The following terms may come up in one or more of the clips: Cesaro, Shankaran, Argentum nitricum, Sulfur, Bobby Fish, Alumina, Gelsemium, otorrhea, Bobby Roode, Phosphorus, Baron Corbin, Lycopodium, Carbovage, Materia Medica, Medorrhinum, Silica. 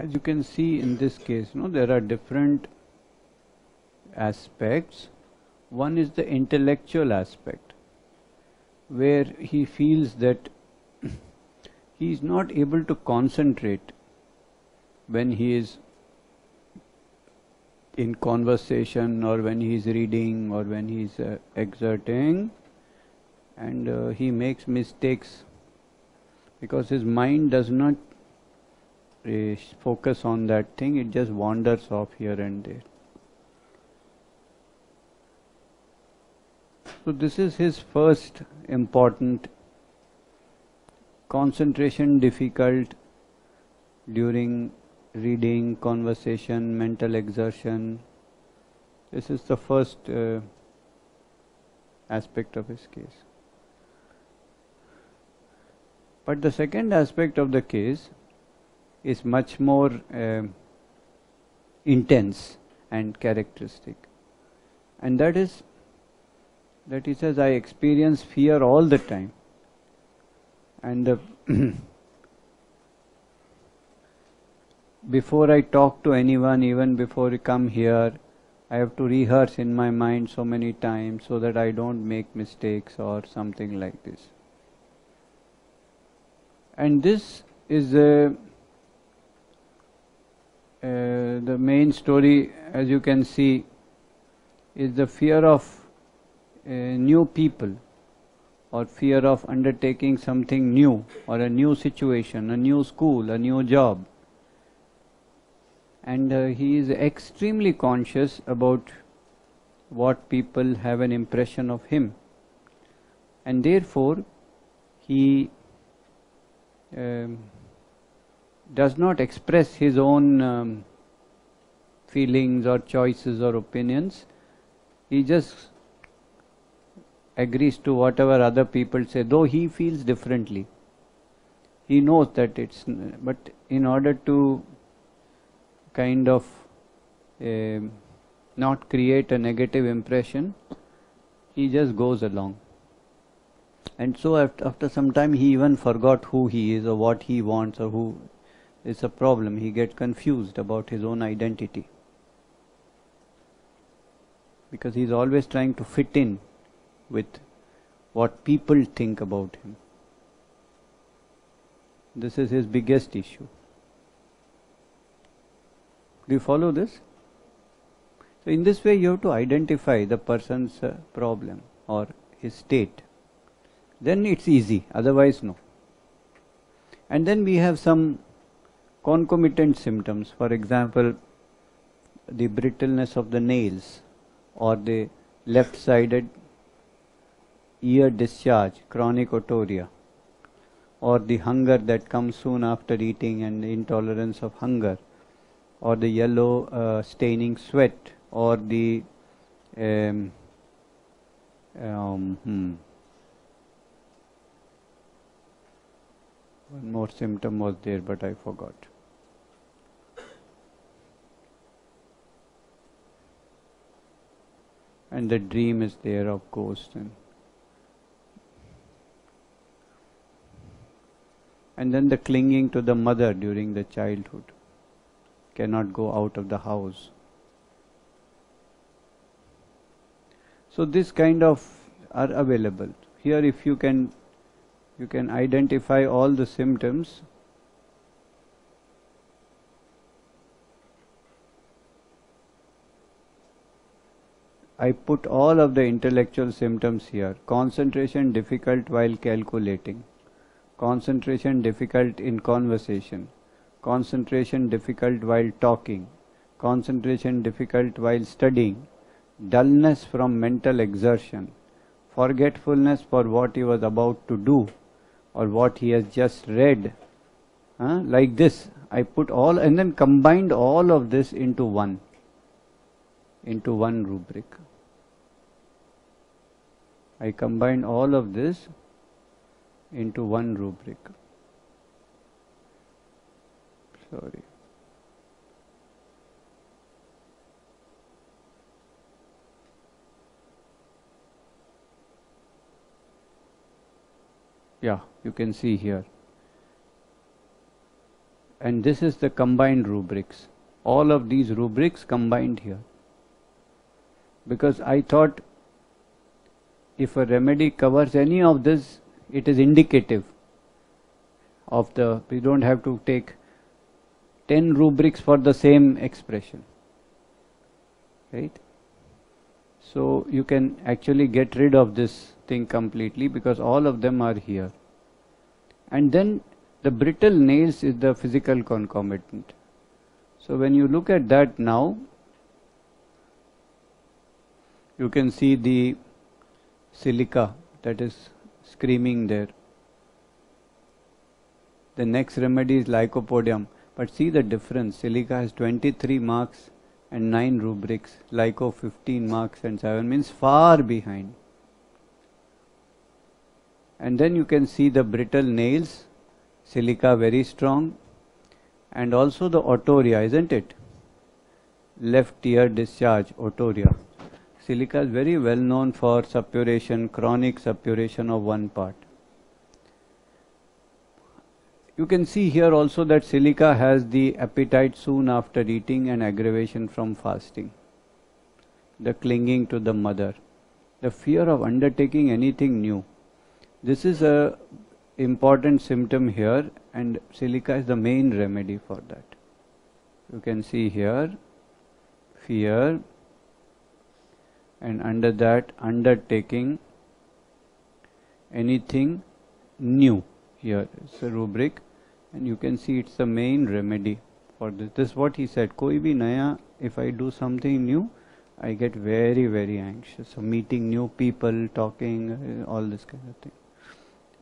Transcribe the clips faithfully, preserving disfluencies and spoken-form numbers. as you can see in this case, you know, there are different aspects. One is the intellectual aspect, where he feels that he is not able to concentrate when he is in conversation or when he is reading or when he is uh, exerting, and uh, he makes mistakes because his mind does not uh, focus on that thing. It just wanders off here and there. So this is his first important concentration difficult during reading, conversation, mental exertion. This is the first uh, aspect of his case. But the second aspect of the case is much more uh, intense and characteristic, and that is that he says, I experience fear all the time, and the before I talk to anyone, even before I come here, I have to rehearse in my mind so many times so that I don't make mistakes or something like this. And this is uh, uh, the main story, as you can see, is the fear of Uh, new people, or fear of undertaking something new, or a new situation, a new school, a new job. And uh, he is extremely conscious about what people have an impression of him, and therefore he um, does not express his own um, feelings or choices or opinions. He just agrees to whatever other people say, though he feels differently. He knows that it's, but in order to kind of uh, not create a negative impression, he just goes along. And so after some time he even forgot who he is or what he wants or who is a problem. He gets confused about his own identity, because he is always trying to fit in with what people think about him. This is his biggest issue. Do you follow this? So in this way you have to identify the person's uh, problem or his state. Then it's easy, otherwise no. And then we have some concomitant symptoms, for example, the brittleness of the nails or the left-sided ear discharge, chronic otorrhea, or the hunger that comes soon after eating and the intolerance of hunger, or the yellow uh, staining sweat, or the um, um, hmm. one more symptom was there but I forgot. And the dream is there, of course. And And then the clinging to the mother during the childhood, cannot go out of the house. So this kind of are available. Here if you can, you can identify all the symptoms, I put all of the intellectual symptoms here. Concentration difficult while calculating. Concentration difficult in conversation, concentration difficult while talking, concentration difficult while studying, dullness from mental exertion, forgetfulness for what he was about to do or what he has just read. Huh? Like this, I put all and then combined all of this into one, into one rubric. I combined all of this into one rubric. Sorry. Yeah, you can see here. and this is the combined rubrics. All of these rubrics combined here, because I thought if a remedy covers any of this, it is indicative of the, we don't have to take ten rubrics for the same expression, right? So you can actually get rid of this thing completely because all of them are here. And then the brittle nails is the physical concomitant. So when you look at that now, you can see the silica that is screaming there. The next remedy is Lycopodium, but see the difference. Silica has twenty-three marks and nine rubrics, Lyco fifteen marks and seven, means far behind. And then you can see the brittle nails, silica very strong, and also the otoria, isn't it? Left ear discharge, otoria. Silica is very well known for suppuration, chronic suppuration of one part. You can see here also that silica has the appetite soon after eating and aggravation from fasting, the clinging to the mother, the fear of undertaking anything new. This is a important symptom here, and silica is the main remedy for that. You can see here, fear, and under that, undertaking anything new. Here is a rubric, and you can see it's the main remedy for this. This is what he said, koi bhi naya, if I do something new, I get very, very anxious. So meeting new people, talking, all this kind of thing.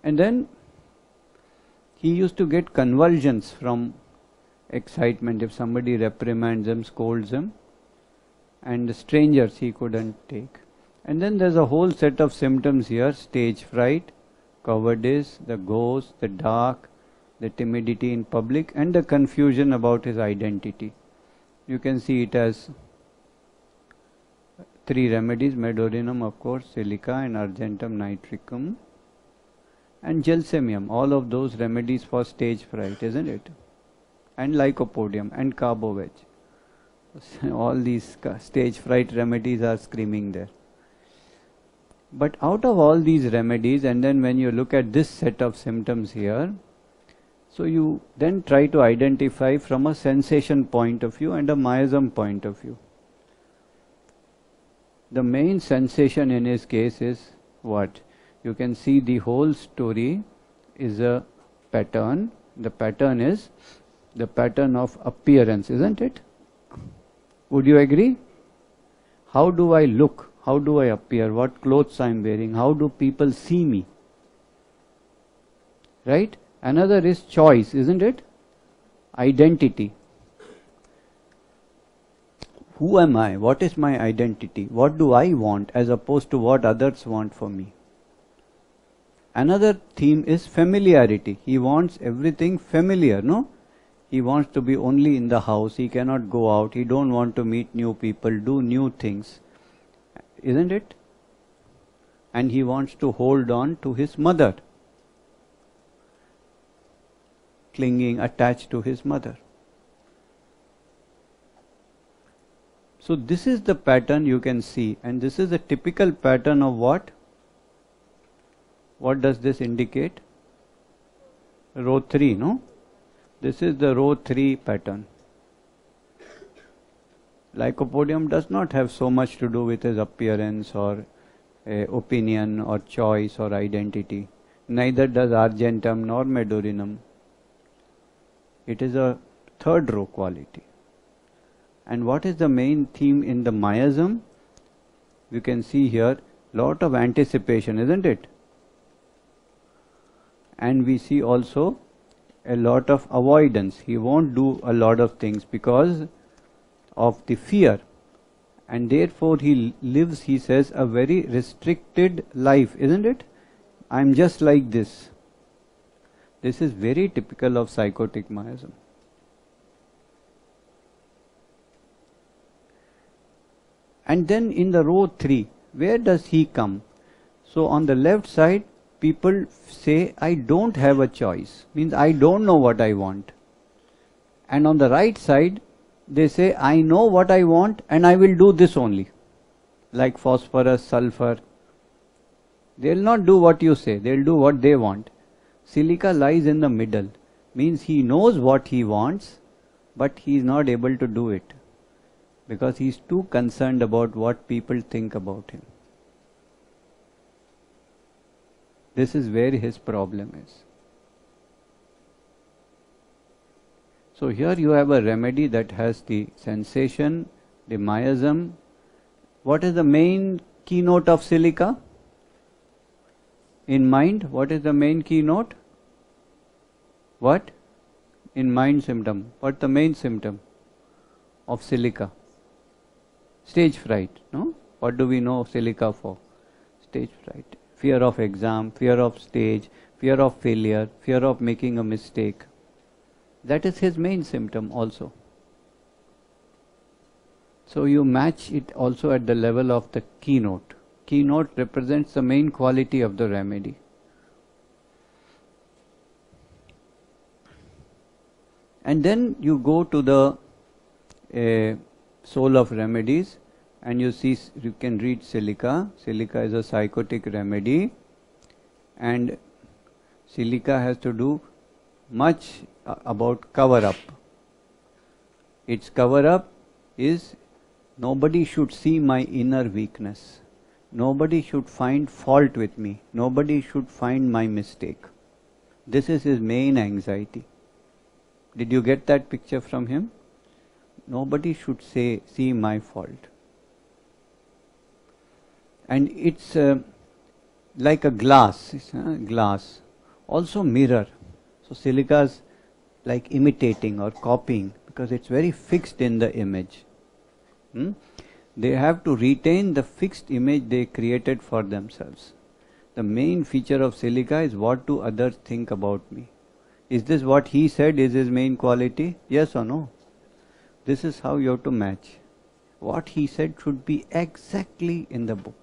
And then he used to get convulsions from excitement if somebody reprimands him, scolds him, and strangers he couldn't take. And then there's a whole set of symptoms here, stage fright, cowardice, the ghost, the dark, the timidity in public, and the confusion about his identity. You can see it as three remedies, Medorrhinum, of course, silica, and Argentum nitricum, and Gelsemium, all of those remedies for stage fright, isn't it? And Lycopodium, and Carbovage. All these stage fright remedies are screaming there. But out of all these remedies, and then when you look at this set of symptoms here, so you then try to identify from a sensation point of view and a miasm point of view. The main sensation in his case is what? You can see the whole story is a pattern. The pattern is the pattern of appearance, isn't it? Would you agree? How do I look? How do I appear? What clothes I am wearing? How do people see me? Right? Another is choice, isn't it? Identity. Who am I? What is my identity? What do I want as opposed to what others want for me? Another theme is familiarity. He wants everything familiar, no? He wants to be only in the house, he cannot go out, he don't want to meet new people, do new things, isn't it? And he wants to hold on to his mother, clinging, attached to his mother. So this is the pattern you can see, and this is a typical pattern of what? What does this indicate? Row three, no? This is the row three pattern. Lycopodium does not have so much to do with his appearance or uh, opinion or choice or identity. Neither does Argentum nor Medorrhinum. It is a third row quality. And what is the main theme in the miasm? You can see here, lot of anticipation, isn't it? And we see also a lot of avoidance. He won't do a lot of things because of the fear, and therefore he lives, he says, a very restricted life, isn't it? I'm just like this. This is very typical of psychotic miasm. And then in the row three, where does he come? So on the left side, people say, I don't have a choice, means I don't know what I want. and on the right side they say I know what I want and I will do this only, like phosphorus, sulfur. They will not do what you say, they will do what they want. Silica lies in the middle, means he knows what he wants, but he is not able to do it because he is too concerned about what people think about him. This is where his problem is. So here you have a remedy that has the sensation, the miasm. What is the main keynote of silica? In mind, what is the main keynote? What? In mind symptom. What the main symptom of silica? Stage fright, no? What do we know silica for? Stage fright. Fear of exam, fear of stage, fear of failure, fear of making a mistake. That is his main symptom also. So you match it also at the level of the keynote. Keynote represents the main quality of the remedy. And then you go to the uh, soul of remedies and you see, you can read silica. Silica is a psychotic remedy, and silica has to do much about cover up. Its cover up is nobody should see my inner weakness. Nobody should find fault with me. Nobody should find my mistake. This is his main anxiety. Did you get that picture from him? Nobody should say, see my fault. And it's uh, like a glass, it's, uh, glass, also mirror. So silica's like imitating or copying because it's very fixed in the image. Hmm? They have to retain the fixed image they created for themselves. The main feature of silica is what do others think about me. Is this what he said is his main quality? Yes or no? This is how you have to match. What he said should be exactly in the book.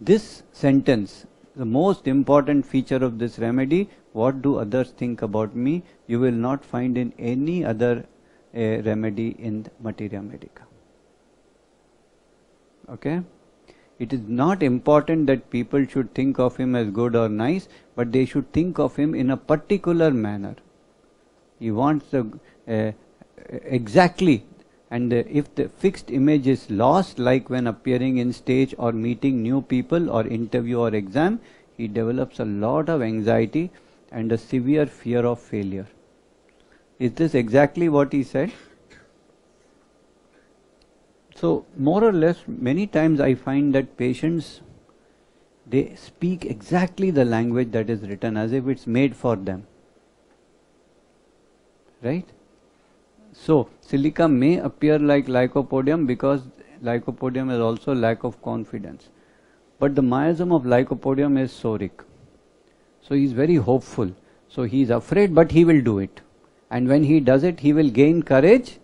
This sentence, the most important feature of this remedy, what do others think about me, you will not find in any other uh, remedy in Materia Medica. Okay? It is not important that people should think of him as good or nice, but they should think of him in a particular manner. He wants the, uh, exactly, and uh, if the fixed image is lost, like when appearing in stage or meeting new people or interview or exam, he develops a lot of anxiety and a severe fear of failure. Is this exactly what he said? So more or less, many times I find that patients, they speak exactly the language that is written as if it's made for them, right? So silica may appear like Lycopodium because Lycopodium is also lack of confidence. But the miasm of Lycopodium is psoric. So he is very hopeful. So he is afraid, but he will do it. And when he does it, he will gain courage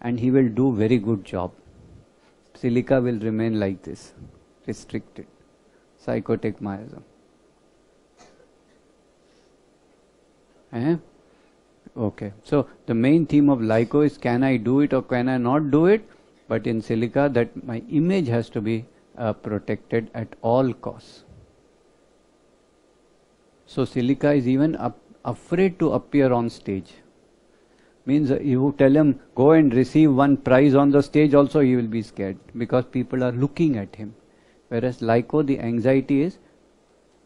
and he will do very good job. Silica will remain like this, restricted, psychotic miasm. Eh? Okay, so the main theme of Lyco is can I do it or can I not do it? But in silica, that my image has to be uh, protected at all costs. So silica is even up, afraid to appear on stage. Means you tell him go and receive one prize on the stage also he will be scared because people are looking at him. Whereas Lyco, the anxiety is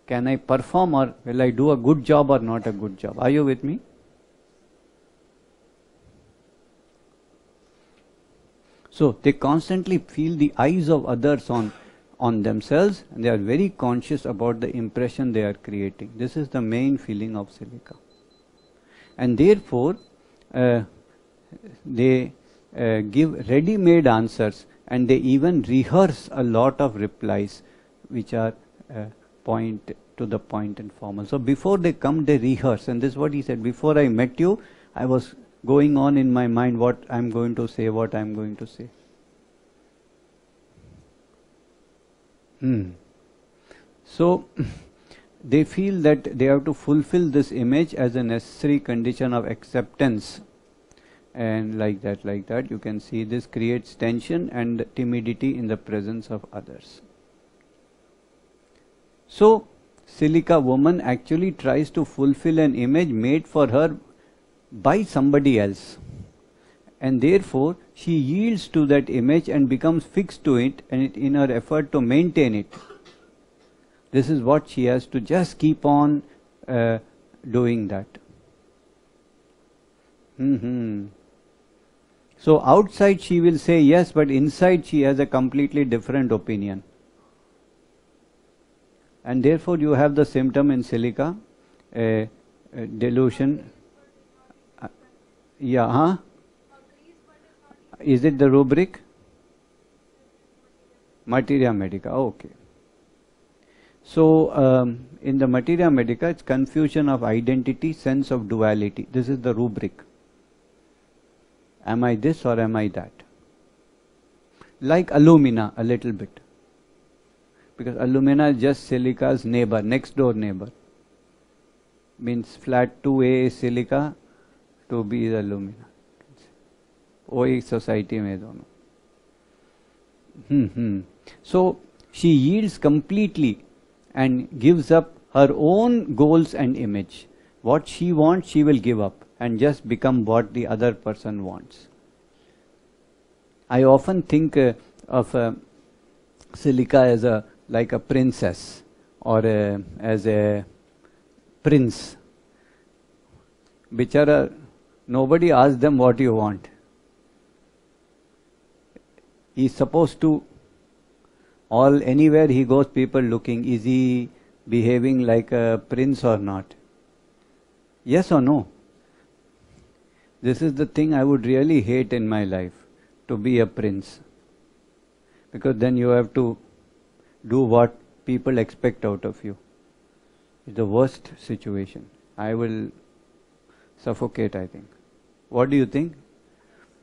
can I perform or will I do a good job or not a good job? Are you with me? So they constantly feel the eyes of others on, on themselves, and they are very conscious about the impression they are creating. This is the main feeling of silica. And therefore, uh, they uh, give ready-made answers, and they even rehearse a lot of replies which are uh, point to the point and formal. So before they come, they rehearse. And this is what he said, before I met you, I was going on in my mind what I am going to say, what I am going to say. Hmm. So they feel that they have to fulfill this image as a necessary condition of acceptance. And like that, like that, you can see this creates tension and timidity in the presence of others. So, silica woman actually tries to fulfill an image made for her by somebody else. And therefore, she yields to that image and becomes fixed to it, and it, in her effort to maintain it. This is what she has to just keep on uh, doing that. Mm-hmm. So outside she will say yes, but inside she has a completely different opinion. And therefore you have the symptom in silica, a, a delusion. Uh, yeah, huh? Is it the rubric? Materia Medica, okay. So um, in the Materia Medica, it's confusion of identity, sense of duality. This is the rubric. Am I this or am I that? Like alumina a little bit, because alumina is just silica's neighbor, next door neighbor. Means flat two A is silica, two B is alumina. O A society mein dono. Hmm, hmm. So she yields completely and gives up her own goals and image. What she wants, she will give up and just become what the other person wants. I often think uh, of uh, silica as a like a princess or a, as a prince. Bichara, nobody asks them what you want. He's supposed to, all anywhere he goes, people looking, is he behaving like a prince or not? Yes or no? This is the thing I would really hate in my life, to be a prince. Because then you have to do what people expect out of you. It's the worst situation. I will suffocate, I think. What do you think?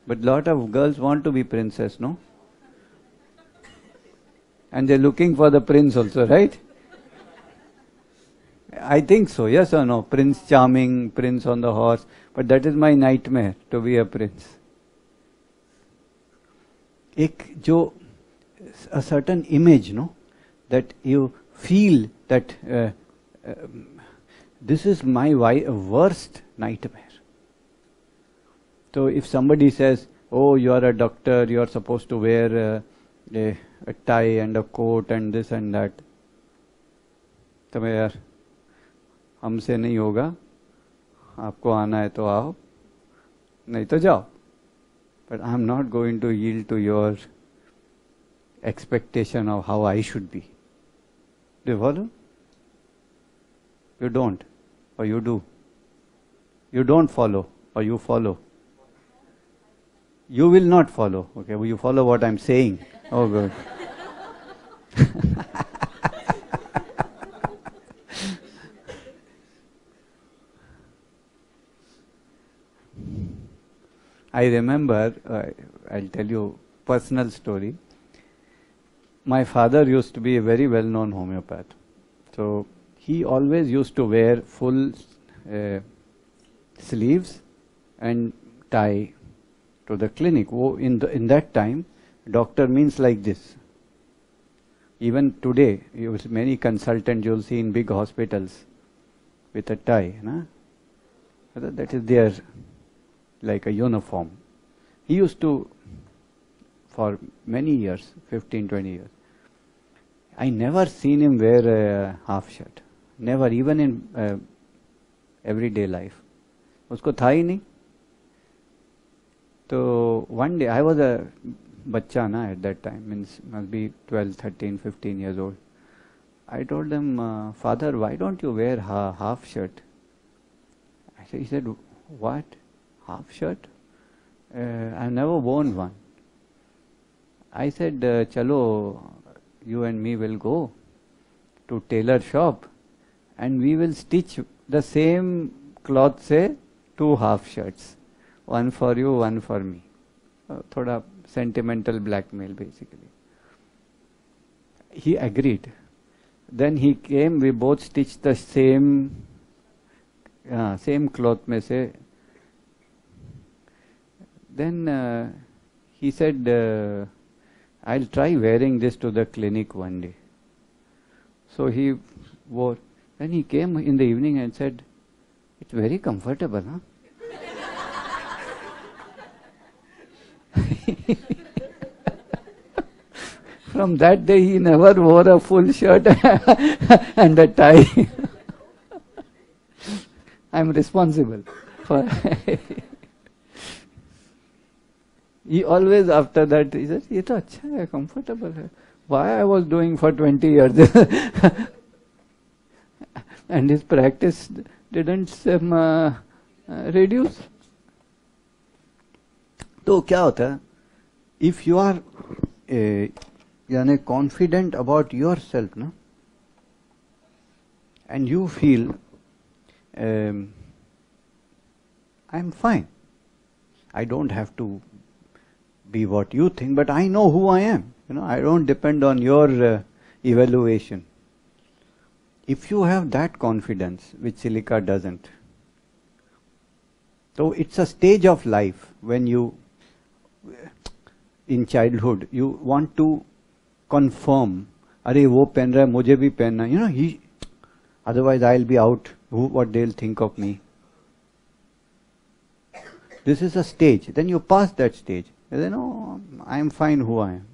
But a lot of girls want to be princess, no? And they're looking for the prince also, right? I think so, yes or no? Prince Charming, prince on the horse. But that is my nightmare, to be a prince. Ek jo, a certain image, no? That you feel that uh, um, this is my worst nightmare. So if somebody says, oh, you are a doctor, you are supposed to wear uh, a, a tie and a coat and this and that. Tame yaar, हमसे नहीं होगा, आपको आना है तो आओ, नहीं तो जाओ. But I am not going to yield to your expectation of how I should be. Do you follow? You don't, or you do. You don't follow, or you follow. You will not follow. Okay, will you follow what I am saying? Oh, good. I remember, uh, I'll tell you a personal story. My father used to be a very well-known homeopath. So he always used to wear full uh, sleeves and tie to the clinic. Oh, in, the, in that time, doctor means like this. Even today, you see many consultants you'll see in big hospitals with a tie. Na? That is their, like a uniform. He used to, for many years, fifteen, twenty years. I never seen him wear a half shirt. Never, even in uh, everyday life. Usko tha hi nahi. So one day, I was a bachcha na at that time, means must be twelve, thirteen, fifteen years old. I told him, uh, Father, why don't you wear ha half shirt? I said, he said, what? Half shirt? Uh, I've never worn one. I said, uh, Chalo, you and me will go to tailor shop and we will stitch the same cloth say two half shirts. One for you, one for me. Uh, thoda sentimental blackmail basically. He agreed. Then he came, we both stitched the same uh, same cloth में से. Then uh, he said, uh, I'll try wearing this to the clinic one day. So he wore. Then he came in the evening and said, it's very comfortable, huh? From that day he never wore a full shirt and a tie. I'm responsible for. He always after that he said, "Ye to acha hai, comfortable hai. Why I was doing for twenty years?" And his practice didn't um, uh, uh, reduce. So क्या होता है? If you are uh, यानी confident about yourself ना, and you feel um, I'm fine. I don't have to be what you think, but I know who I am. You know, I don't depend on your uh, evaluation. If you have that confidence, which Silica doesn't, so it's a stage of life when you, in childhood, you want to confirm. Arey wo pehen raha hai, mujhe bhi pehenna. You know, he. Otherwise, I'll be out. Who, what they'll think of me. This is a stage. Then you pass that stage. And then, oh, I'm fine who I am.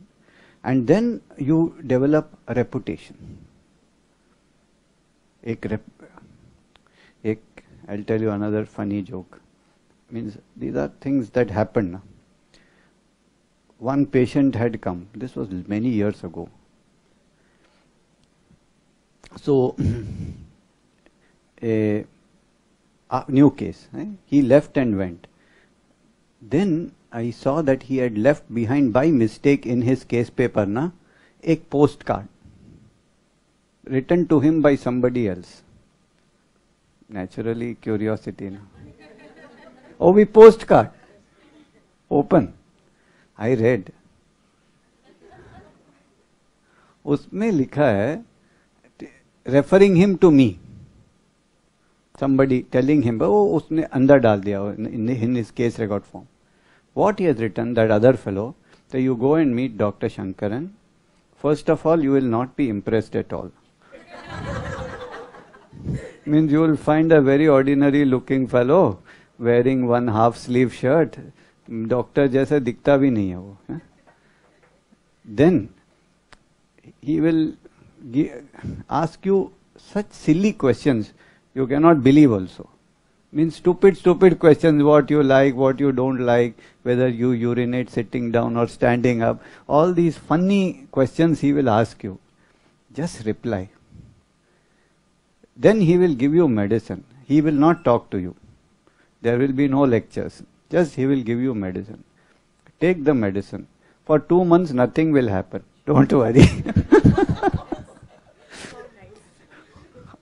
And then you develop a reputation. Ek rep, ek, I'll tell you another funny joke. Means these are things that happen. One patient had come. This was many years ago. So, a, a new case. Eh? He left and went. Then I saw that he had left behind by mistake in his case paper na, a postcard written to him by somebody else. Naturally, curiosity na. Oh, we postcard. Open. I read. Usme likha hai, referring him to me. Somebody telling him, oh, usne andar dal diya in, in his case record form. What he has written, that other fellow, that you go and meet Doctor Shankaran. First of all, you will not be impressed at all. Means you will find a very ordinary looking fellow wearing one half sleeve shirt. Doctor jaisa dikhta bhi nahi hai wo, eh? Then he will ask you such silly questions you cannot believe also. Means stupid, stupid questions, what you like, what you don't like, whether you urinate sitting down or standing up. All these funny questions he will ask you. Just reply. Then he will give you medicine. He will not talk to you. There will be no lectures. Just he will give you medicine. Take the medicine. For two months nothing will happen. Don't worry.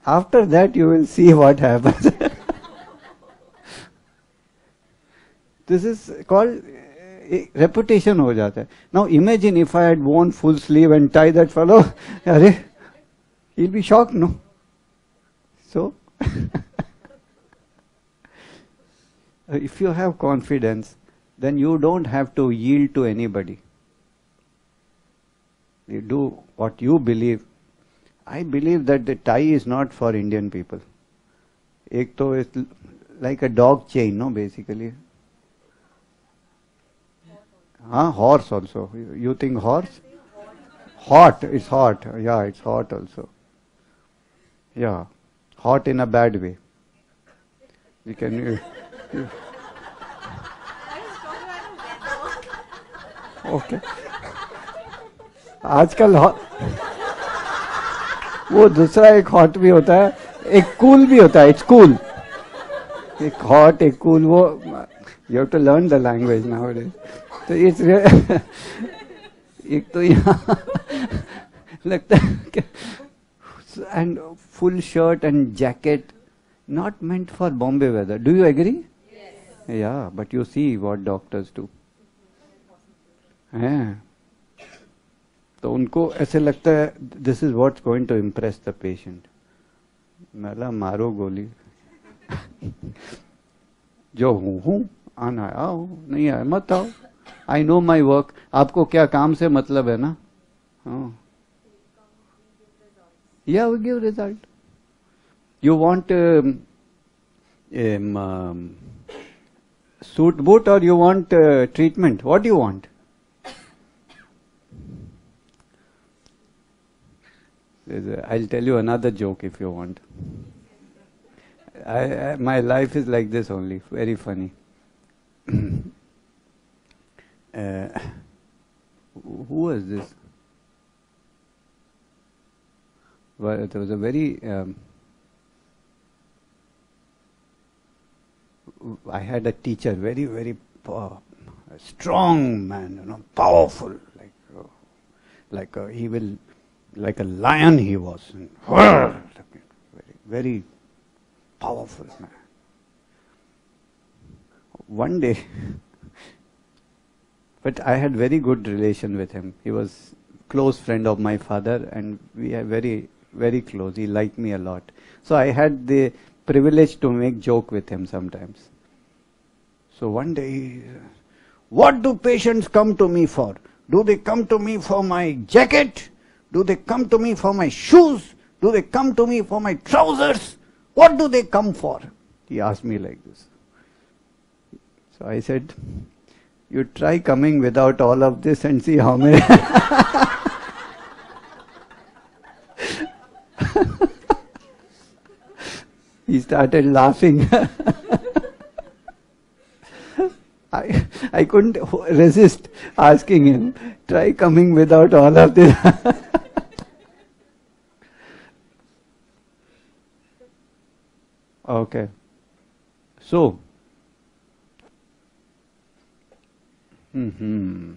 After that you will see what happens. This is called uh, reputation ho jata hai. Now imagine if I had worn full sleeve and tie that fellow, he'll be shocked, no? So, if you have confidence, then you don't have to yield to anybody. You do what you believe. I believe that the tie is not for Indian people. Ek to is like a dog chain, no, basically. Huh? Horse also. You think horse? Hot. It's hot. Yeah, it's hot also. Yeah. Hot in a bad way. You can... You, okay. आजकल hot... वो दूसरा एक hot भी होता है, एक cool भी होता है. It's cool. एक hot, एक cool. वो... You have to learn the language nowadays. तो इस एक तो यहाँ लगता है and full shirt and jacket not meant for Bombay weather. Do you agree? Yes. Yeah, but you see what doctors do. Yeah. तो उनको ऐसे लगता है this is what's going to impress the patient. मला मारो गोली जो हूं हूं आना आओ नहीं आए मत आओ, आई नो माई वर्क। आपको क्या काम से मतलब है ना, या we give result. You want suit boot or you want uh, treatment? What do you want? A, I'll tell you another joke if you want. I, I, my life is like this only, very funny. uh, who was this? Well, there was a very um, I had a teacher, very, very uh, strong man, you know, powerful, like, uh, like uh, he will, like a lion he was, and very, very powerful man. One day, but I had very good relation with him. He was close friend of my father, and we are very, very close. He liked me a lot, so I had the privilege to make joke with him sometimes. So one day, what do patients come to me for? Do they come to me for my jacket? Do they come to me for my shoes? Do they come to me for my trousers? What do they come for? He asked me like this. So I said, you try coming without all of this and see how many. He started laughing. I, I couldn't resist asking him, try coming without all of this. Okay. So, mm-hmm.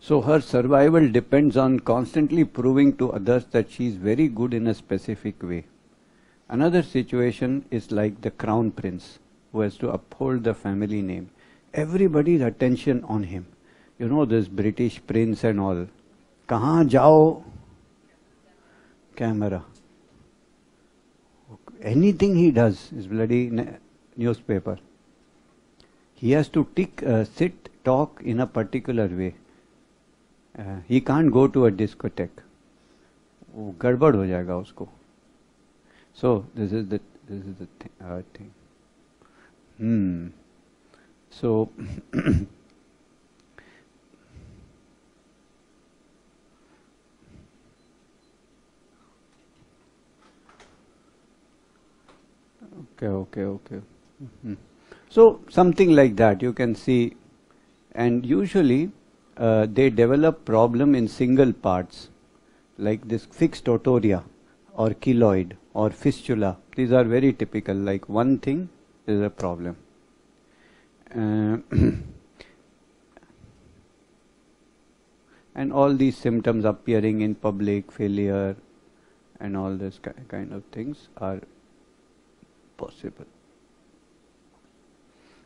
So her survival depends on constantly proving to others that she is very good in a specific way. Another situation is like the crown prince who has to uphold the family name. Everybody's attention on him. You know this British prince and all. Kahan jao? Camera. Anything he does is bloody newspaper. He has to tick, uh, sit, talk in a particular way. Uh, he can't go to a discotheque. वो गड़बड़ हो जाएगा उसको. So this is the this is the th uh, thing. Hmm. So okay, okay, okay. Mm-hmm. So something like that you can see, and usually. Uh, they develop problem in single parts like this fixed otoria or keloid or fistula. These are very typical, like one thing is a problem. Uh, and all these symptoms appearing in public, failure and all this kind of things are possible.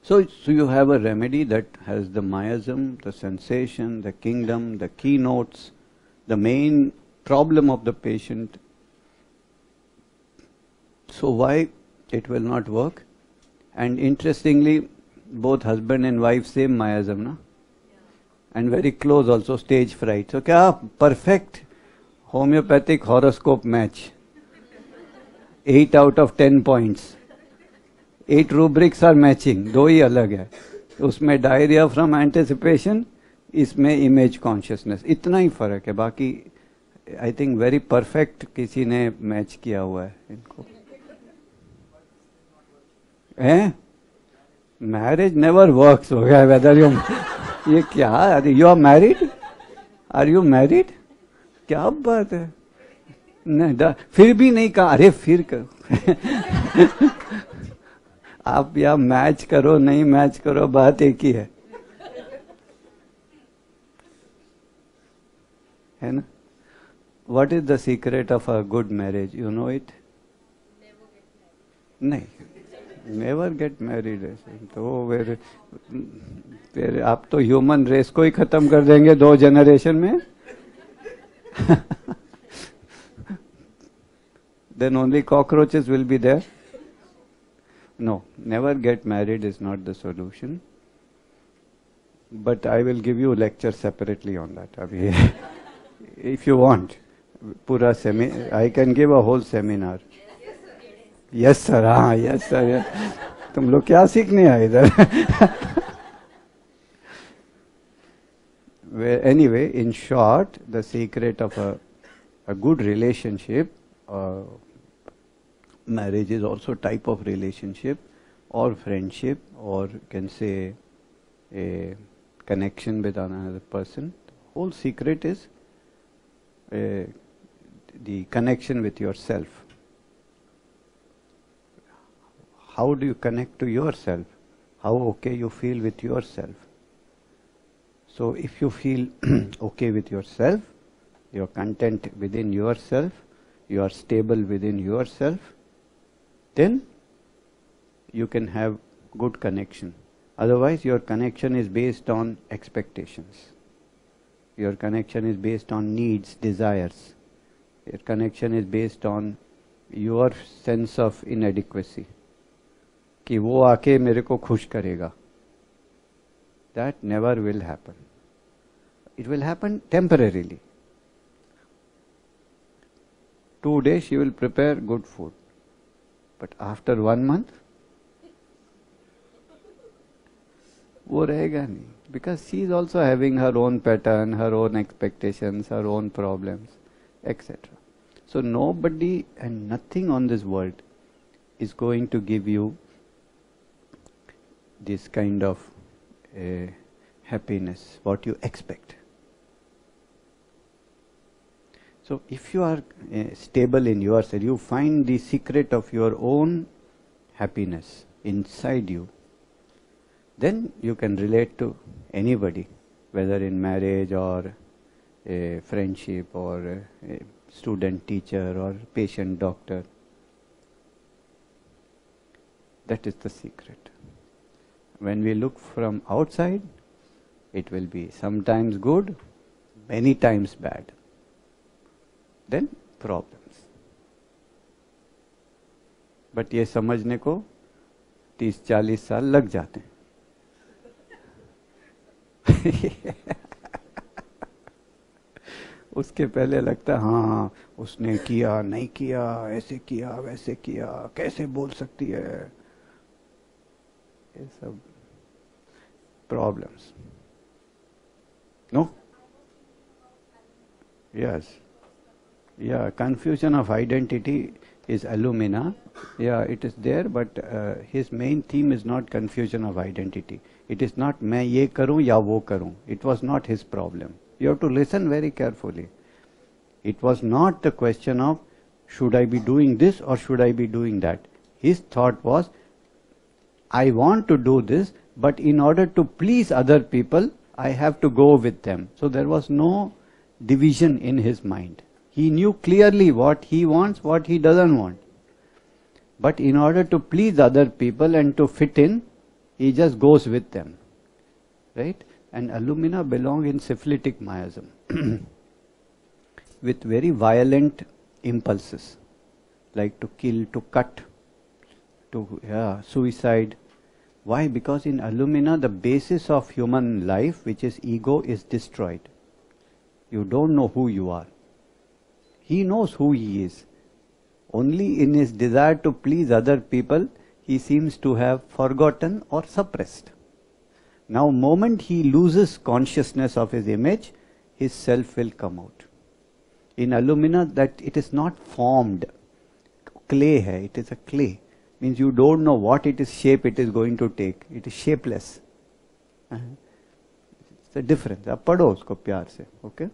So, so you have a remedy that has the miasm, the sensation, the kingdom, the keynotes, the main problem of the patient. So why it will not work? And interestingly, both husband and wife same miasm, na? Yeah. And very close also, stage fright. So kya perfect homeopathic horoscope match. Eight out of ten points. Eight rubrics are matching, दो ही अलग है. उसमें diarrhoea from anticipation, इसमें image consciousness, इतना ही फर्क है. बाकी आई थिंक वेरी परफेक्ट किसी ने मैच किया हुआ है इनको. हैं? मैरिज नेवर वर्क्स हो गया. वेदर यू ये क्या अरे you are married, are you married? क्या बात है, नहीं फिर भी नहीं कहा. अरे फिर कर आप या मैच करो नहीं मैच करो, बात एक ही है, है ना? What is the secret of a good marriage? You know it? नहीं नेवर गेट मैरिड ऐसे, तो फिर फिर आप तो ह्यूमन रेस को ही खत्म कर देंगे दो जनरेशन में. Then only cockroaches will be there. No, never get married is not the solution. But I will give you a lecture separately on that. If you want, pura semi, I can give a whole seminar. Yes sir, ah yes sir. तुम लोग क्या सीखने आए इधर? Anyway, in short, the secret of a, a good relationship. Uh, marriage is also type of relationship or friendship or can say a connection with another person. The whole secret is uh, the connection with yourself. How do you connect to yourself? How okay you feel with yourself? So if you feel okay with yourself, you're content within yourself, you are stable within yourself, then you can have good connection. Otherwise your connection is based on expectations. Your connection is based on needs, desires. Your connection is based on your sense of inadequacy. कि वो आके मेरे को खुश करेगा. That never will happen. It will happen temporarily. Two days she will prepare good food, but after one month, वो रहेगा नहीं, because she is also having her own pattern, her own expectations, her own problems, et cetera. So nobody and nothing on this world is going to give you this kind of uh, happiness, what you expect. So if you are uh, stable in yourself, you find the secret of your own happiness inside you, then you can relate to anybody, whether in marriage or a friendship or a student teacher or patient doctor. That is the secret. When we look from outside, it will be sometimes good, many times bad. Then problems. But ये समझने को तीस चालीस साल लग जाते हैं. उसके पहले लगता हाँ उसने किया नहीं किया, ऐसे किया वैसे किया, कैसे बोल सकती है, ये सब problems. No? Yes. Yeah, confusion of identity is Alumina. Yeah, it is there, but uh, his main theme is not confusion of identity. It is not मैं ये करूँ या वो करूँ. It was not his problem. You have to listen very carefully. It was not the question of should I be doing this or should I be doing that. His thought was, I want to do this, but in order to please other people, I have to go with them. So there was no division in his mind. He knew clearly what he wants, what he doesn't want. But in order to please other people and to fit in, he just goes with them. Right? And Alumina belong in syphilitic miasm with very violent impulses, like to kill, to cut, to yeah, suicide. Why? Because in Alumina the basis of human life, which is ego, is destroyed. You don't know who you are. He knows who he is. Only in his desire to please other people, he seems to have forgotten or suppressed. Now, moment he loses consciousness of his image, his self will come out. In Alumina, that it is not formed. Clay hai, it is a clay. Means you don't know what it is shape it is going to take. It is shapeless. Uh-huh. It's the difference. Ab padho usko pyar se, okay?